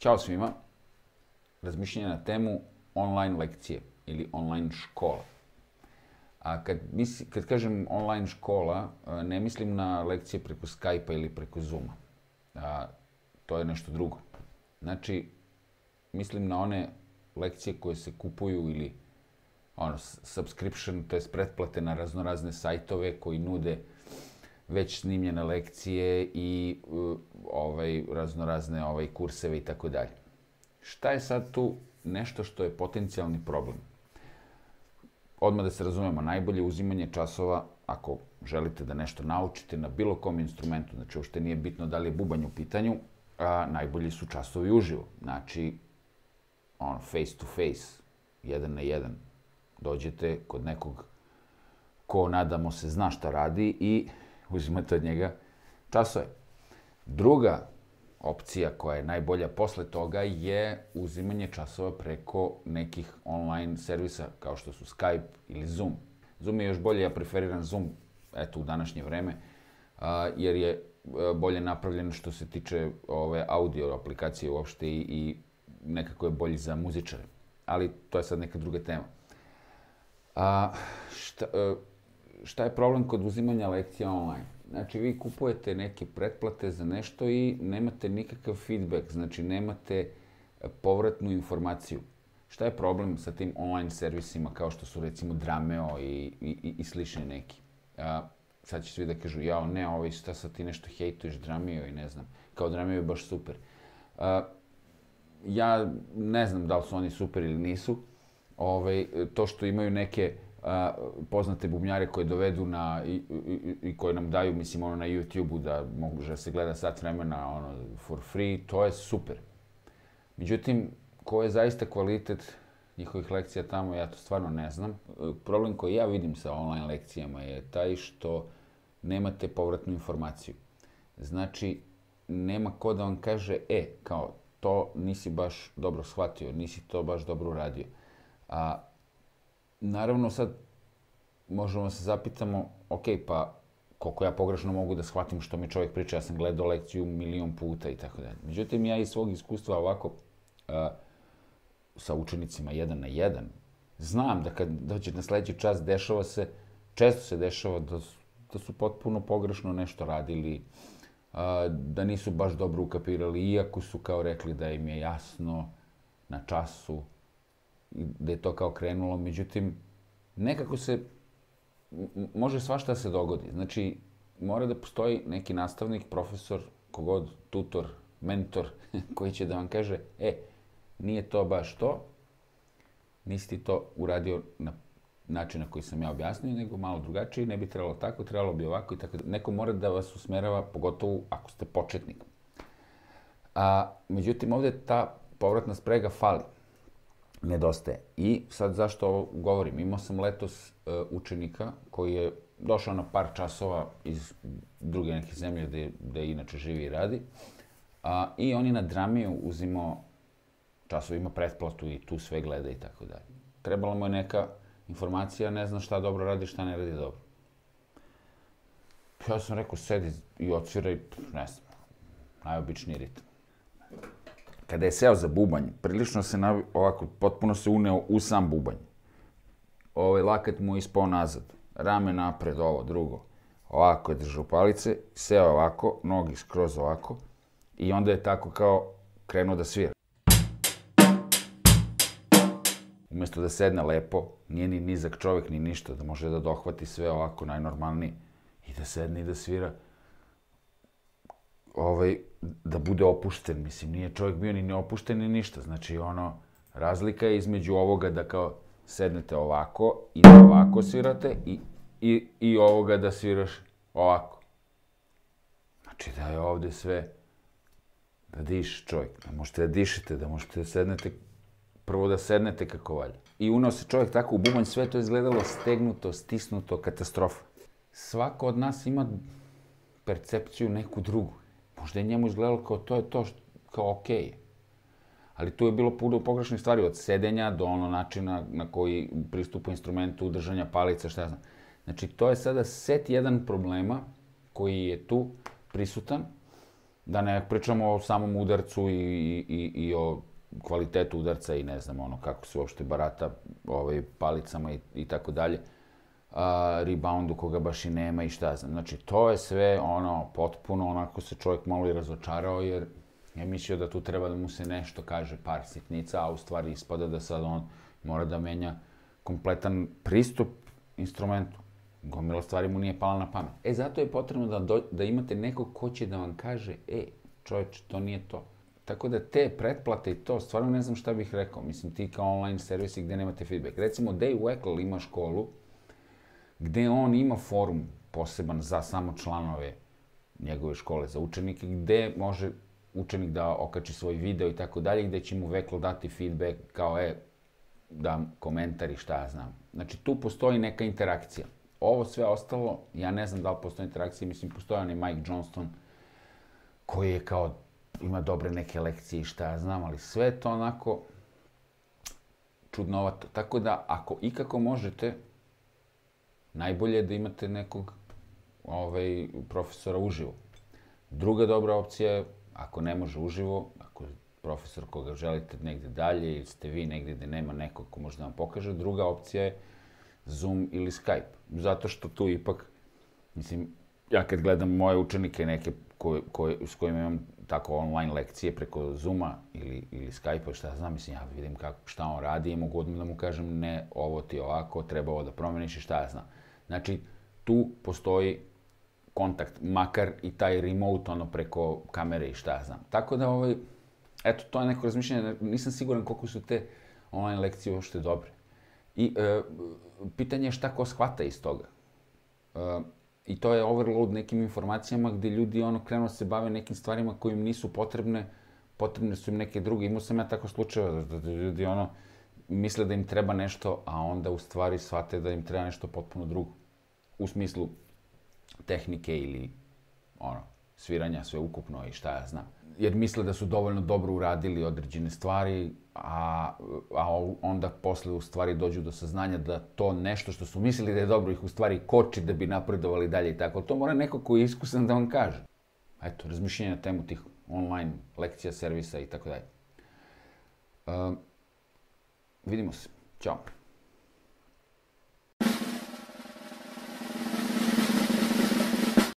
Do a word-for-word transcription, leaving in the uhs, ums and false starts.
Ćao svima. Razmišljanje na temu online lekcije ili online škola. A kad, misli, kad kažem online škola, ne mislim na lekcije preko Skype-a ili preko Zooma. A, to je nešto drugo. Znači, mislim na one lekcije koje se kupuju ili ono, subscription, to je pretplate na raznorazne sajtove koji nude već snimljene lekcije i ovaj, raznorazne ovaj, kurseve i tako dalje. Šta je sad tu nešto što je potencijalni problem? Odmah da se razumemo, najbolje uzimanje časova ako želite da nešto naučite na bilo kom instrumentu, znači uopšte nije bitno da li je bubanj u pitanju, a najbolji su časovi uživo. Znači, on, face to face, jedan na jedan. Dođete kod nekog ko, nadamo se, zna šta radi i uzimate od njega časove. Druga opcija koja je najbolja posle toga je uzimanje časova preko nekih online servisa kao što su Skype ili Zoom. Zoom je još bolje, ja preferiram Zoom eto u današnje vreme jer je bolje napravljen što se tiče ove audio aplikacije uopšte i nekako je bolji za muzičare. Ali to je sad neka druga tema. A, šta, šta je problem kod uzimanja lekcija online? Znači, vi kupujete neke pretplate za nešto i nemate nikakav feedback, znači nemate povratnu informaciju. Šta je problem sa tim online servisima kao što su recimo Drumeo i, i, i slični neki? A, sad će svi da kažu, jao ne, ovaj, šta sad ti nešto hejtuješ Drumeo i ne znam, kao Drumeo je baš super. A, ja ne znam da li su oni super ili nisu. Ovaj, to što imaju neke a, poznate bubnjare koje dovedu na, i, i, i koje nam daju, mislim, ono na YouTube-u da može se gleda sat vremena ono, for free, to je super. Međutim, koji je zaista kvalitet njihovih lekcija tamo, ja to stvarno ne znam. Problem koji ja vidim sa online lekcijama je taj što nemate povratnu informaciju. Znači, nema ko da vam kaže, e, kao, to nisi baš dobro shvatio, nisi to baš dobro uradio. A, naravno, sad možemo se zapitamo, ok, pa koliko ja pogrešno mogu da shvatim što mi čovjek priča, ja sam gledao lekciju milion puta i tako dalje. Međutim, ja iz svog iskustva ovako a, sa učenicima jedan na jedan, znam da kad dođe na sljedeći čas, dešava se, često se dešava da su, da su potpuno pogrešno nešto radili, a, da nisu baš dobro ukapirali, iako su kao rekli da im je jasno na času, da je to kao krenulo, međutim, nekako se, može svašta se dogodi. Znači, mora da postoji neki nastavnik, profesor, kogod, tutor, mentor, koji će da vam kaže, e, nije to baš to, nisi ti to uradio na način na koji sam ja objasnio, nego malo drugačije, ne bi trebalo tako, trebalo bi ovako i tako. Neko mora da vas usmerava, pogotovo ako ste početnik. A, međutim, ovdje ta povratna sprega fali. Nedostaje. I sad zašto ovo govorim? Imao sam letos uh, učenika koji je došao na par časova iz druge neke zemlje gdje, gdje inače živi i radi. A, I on je na Drumeo uzimao časovima pretplatu i tu sve gleda i tako dalje. Trebala mu je neka informacija, ne zna šta dobro radi, šta ne radi dobro. Ja sam rekao, sedi i odsviraj, ne znam, najobičniji ritam. Kada je seo za bubanj, prilično se navi, ovako, potpuno se uneo u sam bubanj. Ovaj lakat mu je ispao nazad, rame napred, ovo drugo. Ovako je držao palice, seo ovako, nogi skroz ovako i onda je tako kao krenuo da svira. Umjesto da sedne lepo, nije ni nizak čovjek ni ništa, da može da dohvati sve ovako najnormalnije i da sedne i da svira. Ovaj, da bude opušten, mislim, nije čovjek bio ni neopušten ni ništa, znači ono, razlika je između ovoga da kao sednete ovako i da ovako svirate i, i, i ovoga da sviraš ovako. Znači da je ovdje sve, da diši čovjek, da možete da dišete, da možete da sednete, prvo da sednete kako valja. I unao se čovjek tako u bubanj, sve to izgledalo stegnuto, stisnuto, katastrofa. Svako od nas ima percepciju neku drugu. Možda je njemu izgledalo kao to je to, što, kao okej okay. Ali tu je bilo puno pogrešnih stvari, od sedenja do ono načina na koji pristupa instrumentu, držanja palica, šta znam. Znači, to je sada set jedan problema koji je tu prisutan Da ne pričamo o samom udarcu i o kvalitetu udarca i ne znam ono kako se uopšte barata palicama i tako dalje. Reboundu koga baš i nema i šta znam. Znači to je sve ono potpuno onako se čovjek malo i razočarao jer je mislio da tu treba da mu se nešto kaže par sitnica, a u stvari ispada da sad on mora da menja kompletan pristup instrumentu. Gomila stvari mu nije pala na pamet. E, zato je potrebno da imate nekog ko će da vam kaže, e, čovječ, to nije to. Tako da te pretplate i to, stvarno ne znam šta bih rekao. Mislim, ti kao online servisi gde nemate feedback. Recimo, Day Wackle ima školu gde on ima forum poseban za samo članove njegove škole, za učenike, gde može učenik da okači svoj video i tako dalje, gde će mu Wackle dati feedback kao, e, da komentar i šta ja znam. Znači, tu postoji neka interakcija. Ovo sve ostalo, ja ne znam da li postoje interakcije, mislim, postoje on i Mike Johnston koji je kao, ima dobre neke lekcije i šta ja znam, ali sve je to onako čudnovato. Tako da, ako ikako možete, najbolje je da imate nekog profesora uživo. Druga dobra opcija je, ako ne može uživo, ako je profesor koga želite negde dalje ili ste vi negde gde nema nekog ko možda vam pokaže, druga opcija je Zoom ili Skype. Zato što tu ipak, mislim, ja kad gledam moje učenike neke s kojima imam tako online lekcije preko Zooma ili Skype-a, šta znam, mislim, ja vidim šta on radi i mogu odmah da mu kažem ne, ovo ti ovako, treba ovo da promeniš i šta ja znam. Znači, tu postoji kontakt, makar i taj remote, ono, preko kamere i šta ja znam. Tako da, ovaj, eto, to je neko razmišljanje, nisam siguran koliko su te online lekcije uopšte dobre. I pitanje je šta ko shvata iz toga. I to je overload nekim informacijama gde ljudi ono krenu se bave nekim stvarima koje im nisu potrebne, potrebne su im neke druge. Imao sam ja tako slučajeva da ljudi ono misle da im treba nešto, a onda u stvari shvate da im treba nešto potpuno drugo. U smislu tehnike ili ono sviranja sveukupno i šta ja znam. Jer misle da su dovoljno dobro uradili određene stvari, a onda posle u stvari dođu do saznanja da to nešto što su mislili da je dobro ih u stvari koči da bi napredovali dalje i tako. To mora neko koji je iskusan da vam kaže. Eto, razmišljenje na temu tih online lekcija, servisa i tako dalje. Vidimo se. Ćao.